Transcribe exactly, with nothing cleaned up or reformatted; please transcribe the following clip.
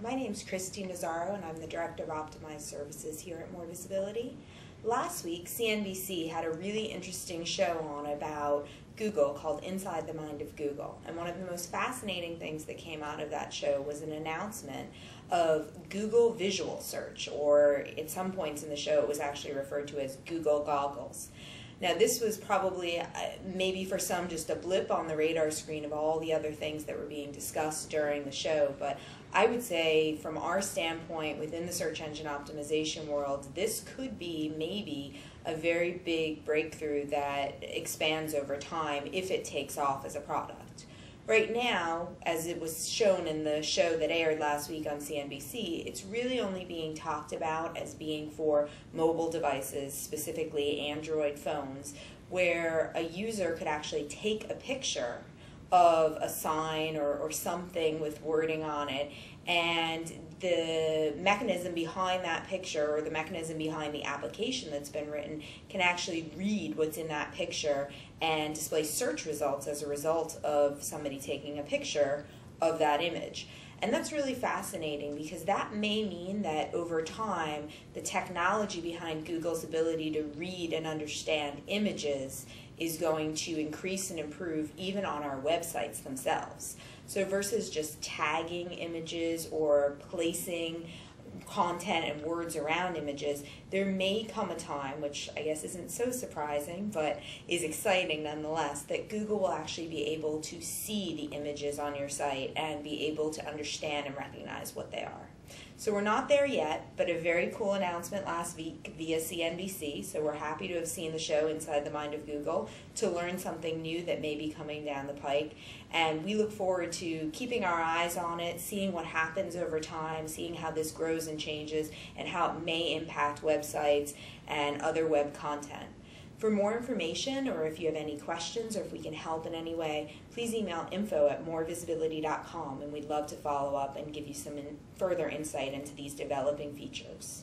My name is Khrysti Nazzaro, and I'm the Director of Optimized Services here at More Visibility. Last week, C N B C had a really interesting show on about Google called Inside the Mind of Google. And one of the most fascinating things that came out of that show was an announcement of Google Visual Search, or at some points in the show it was actually referred to as Google Goggles. Now this was probably, uh, maybe for some, just a blip on the radar screen of all the other things that were being discussed during the show, but I would say from our standpoint within the search engine optimization world, this could be maybe a very big breakthrough that expands over time if it takes off as a product. Right now, as it was shown in the show that aired last week on C N B C, it's really only being talked about as being for mobile devices, specifically Android phones, where a user could actually take a picture of a sign or, or something with wording on it, and the mechanism behind that picture or the mechanism behind the application that's been written can actually read what's in that picture and display search results as a result of somebody taking a picture of that image. And that's really fascinating because that may mean that over time the technology behind Google's ability to read and understand images is going to increase and improve even on our websites themselves. So versus just tagging images or placing content and words around images, there may come a time, which I guess isn't so surprising but is exciting nonetheless, that Google will actually be able to see the images on your site and be able to understand and recognize what they are. So we're not there yet, but a very cool announcement last week via C N B C, so we're happy to have seen the show Inside the Mind of Google to learn something new that may be coming down the pike, and we look forward to keeping our eyes on it, seeing what happens over time, seeing how this grows and changes, and how it may impact websites and other web content. For more information, or if you have any questions, or if we can help in any way, please email info at more visibility dot com, and we'd love to follow up and give you some in- further insight into these developing features.